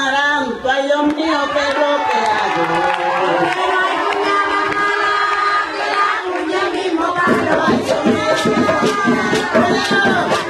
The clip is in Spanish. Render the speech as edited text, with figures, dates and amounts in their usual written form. llamarán, tú ay Dios mío, ¿qué es lo que hago? Pero hay una mamá, que la cuña mismo va a robar.